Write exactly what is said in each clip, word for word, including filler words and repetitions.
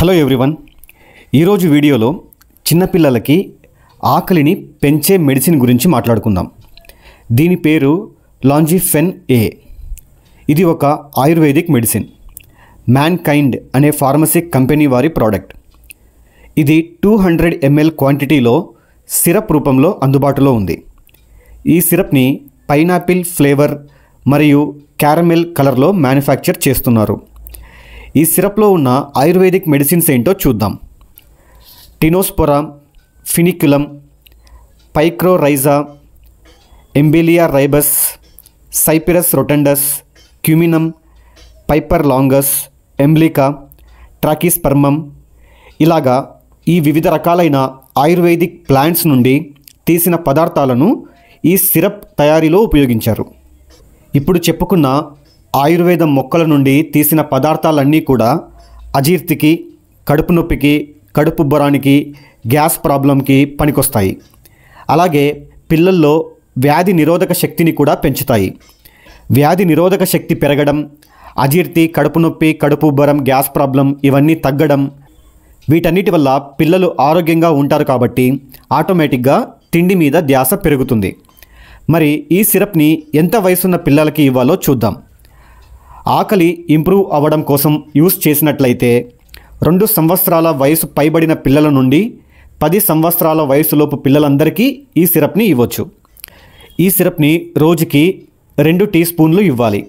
Hello everyone ఈరోజు వీడియోలో చిన్నపిల్లలకి ఆకలిని పెంచే మెడిసిన్ గురించి మాట్లాడుకుందాం. దీని పేరు లాంజిఫెన్-A. ఇది ఒక ఆయుర్వేదిక్ మెడిసిన్. మ్యాన్కైండ్ అనే ఫార్మసీ కంపెనీ వారి ప్రోడక్ట్. ఇది టూ హండ్రెడ్ ఎంఎల్ క్వాంటిటీలో సిరప్ రూపంలో అందుబాటులో ఉంది. ఈ సిరప్ని పైనాపిల్ ఫ్లేవర్ మరియు క్యారమెల్ కలర్లో మ్యానుఫ్యాక్చర్ చేస్తున్నారు. ఈ సిరప్లో ఉన్న ఆయుర్వేదిక్ మెడిసిన్స్ ఏంటో చూద్దాం. టినోస్పోరమ్, ఫినికులం, పైక్రోరైజా, ఎంబెలియా రైబస్, సైపెరస్ రొటండస్, క్యూమినమ్, పైపర్ లాంగస్, ఎంబ్లికా, ట్రాకిస్పర్మమ్ ఇలాగా ఈ వివిధ రకాలైన ఆయుర్వేదిక్ ప్లాంట్స్ నుండి తీసిన పదార్థాలను ఈ సిరప్ తయారీలో ఉపయోగించారు. ఇప్పుడు చెప్పుకున్న ఆయుర్వేద మొక్కల నుండి తీసిన పదార్థాలన్నీ కూడా అజీర్తికి, కడుపు నొప్పికి, కడుపుబ్బరానికి, గ్యాస్ ప్రాబ్లంకి పనికొస్తాయి. అలాగే పిల్లల్లో వ్యాధి నిరోధక శక్తిని కూడా పెంచుతాయి. వ్యాధి నిరోధక శక్తి పెరగడం, అజీర్తి, కడుపు నొప్పి, కడుపుబ్బరం, గ్యాస్ ప్రాబ్లం ఇవన్నీ తగ్గడం, వీటన్నిటి వల్ల పిల్లలు ఆరోగ్యంగా ఉంటారు. కాబట్టి ఆటోమేటిక్గా తిండి మీద ధ్యాస పెరుగుతుంది. మరి ఈ సిరప్ని ఎంత వయసున్న పిల్లలకి ఇవ్వాలో చూద్దాం. ఆకలి ఇంప్రూవ్ అవ్వడం కోసం యూస్ చేసినట్లయితే రెండు సంవత్సరాల వయసు పైబడిన పిల్లల నుండి పది సంవత్సరాల వయసులోపు పిల్లలందరికీ ఈ సిరప్ని ఇవ్వచ్చు. ఈ సిరప్ని రోజుకి రెండు టీ స్పూన్లు ఇవ్వాలి.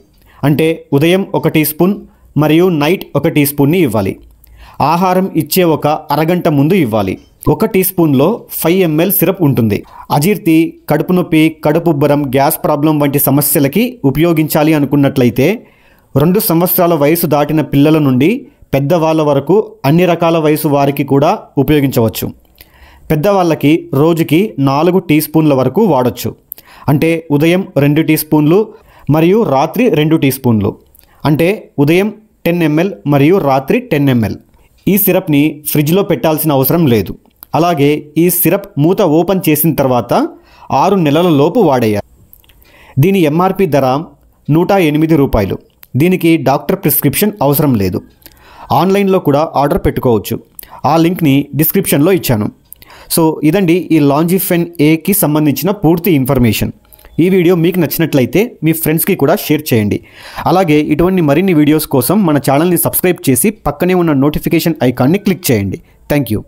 అంటే ఉదయం ఒక టీ స్పూన్ మరియు నైట్ ఒక టీ స్పూన్ని ఇవ్వాలి. ఆహారం ఇచ్చే ఒక అరగంట ముందు ఇవ్వాలి. ఒక టీ స్పూన్లో ఫైవ్ ఎంఎల్ సిరప్ ఉంటుంది. అజీర్తి, కడుపు నొప్పి, కడుపుబ్బరం, గ్యాస్ ప్రాబ్లం వంటి సమస్యలకి ఉపయోగించాలి అనుకున్నట్లయితే రెండు సంవత్సరాల వయసు దాటిన పిల్లల నుండి పెద్దవాళ్ళ వరకు అన్ని రకాల వయసు వారికి కూడా ఉపయోగించవచ్చు. పెద్దవాళ్ళకి రోజుకి నాలుగు టీ స్పూన్ల వరకు వాడచ్చు. అంటే ఉదయం రెండు టీ స్పూన్లు మరియు రాత్రి రెండు టీ స్పూన్లు. అంటే ఉదయం టెన్ ఎంఎల్ మరియు రాత్రి టెన్ ఎంఎల్. ఈ సిరప్ని ఫ్రిడ్జ్లో పెట్టాల్సిన అవసరం లేదు. అలాగే ఈ సిరప్ మూత ఓపెన్ చేసిన తర్వాత ఆరు నెలల లోపు వాడేయాలి. దీని ఎంఆర్పి ధర నూట ఎనిమిది రూపాయలు. దీనికి డాక్టర్ ప్రిస్క్రిప్షన్ అవసరం లేదు. ఆన్లైన్లో కూడా ఆర్డర్ పెట్టుకోవచ్చు. ఆ లింక్ని డిస్క్రిప్షన్లో ఇచ్చాను. సో ఇదండి ఈ లాంజిఫెన్-Aకి సంబంధించిన పూర్తి ఇన్ఫర్మేషన్. ఈ వీడియో మీకు నచ్చినట్లయితే మీ ఫ్రెండ్స్కి కూడా షేర్ చేయండి. అలాగే ఇటువంటి మరిన్ని వీడియోస్ కోసం మన ఛానల్ని సబ్స్క్రైబ్ చేసి పక్కనే ఉన్న నోటిఫికేషన్ ఐకాన్ని క్లిక్ చేయండి. Thank you.